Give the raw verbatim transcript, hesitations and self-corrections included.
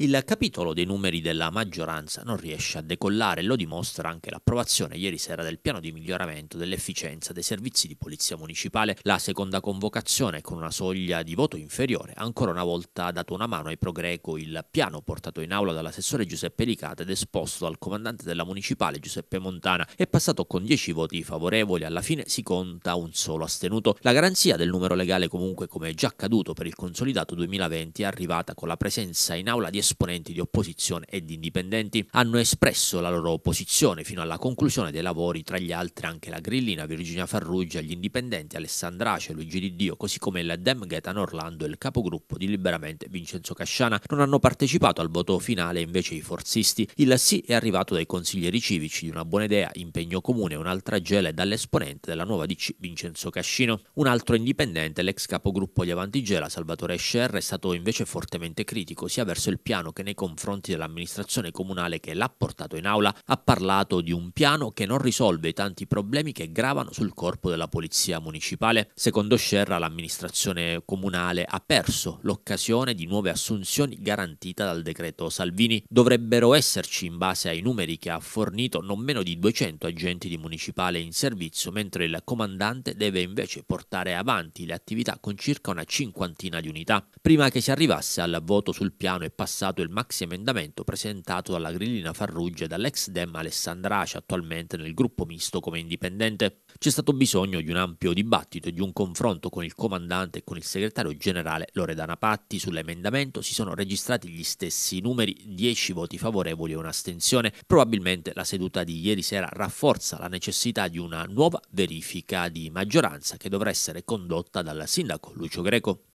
il capitolo dei numeri della maggioranza non riesce a decollare, lo dimostra anche l'approvazione ieri sera del piano di miglioramento dell'efficienza dei servizi di polizia municipale. La seconda convocazione, con una soglia di voto inferiore, ha ancora una volta dato una mano ai pro Greco. Il piano, portato in aula dall'assessore Giuseppe Licata ed esposto al comandante della municipale Giuseppe Montana, è passato con dieci voti favorevoli. Alla fine si conta un solo astenuto. La garanzia del numero legale, comunque, come è già accaduto per il consolidato duemilaventi, è arrivata con la presenza in aula di esponenti di opposizione e di indipendenti. Hanno espresso la loro posizione fino alla conclusione dei lavori, tra gli altri anche la grillina Virginia Farrugia, gli indipendenti Alessandra Ace, Luigi Di Dio, così come il Dem Ghetan Orlando e il capogruppo di Liberamente Vincenzo Casciana. Non hanno partecipato al voto finale invece i forzisti. Il sì è arrivato dai consiglieri civici di Una Buona Idea, Impegno Comune, Un'Altra Gela e dall'esponente della nuova D C Vincenzo Cascino. Un altro indipendente, l'ex capogruppo di Avantigela Salvatore Escher, è stato invece fortemente critico sia verso il piano che nei confronti dell'amministrazione comunale che l'ha portato in aula. Ha parlato di un piano che non risolve i tanti problemi che gravano sul corpo della polizia municipale. Secondo Scerra, l'amministrazione comunale ha perso l'occasione di nuove assunzioni garantita dal decreto Salvini. Dovrebbero esserci, in base ai numeri che ha fornito, non meno di duecento agenti di municipale in servizio, mentre il comandante deve invece portare avanti le attività con circa una cinquantina di unità. Prima che si arrivasse al voto sul piano è passato il maxiemendamento presentato dalla grillina Farrugia e dall'ex Dem Alessandra Ace, attualmente nel gruppo misto come indipendente. C'è stato bisogno di un ampio dibattito e di un confronto con il comandante e con il segretario generale Loredana Patti. Sull'emendamento si sono registrati gli stessi numeri, dieci voti favorevoli e un'astensione. Probabilmente la seduta di ieri sera rafforza la necessità di una nuova verifica di maggioranza che dovrà essere condotta dal sindaco Lucio Greco.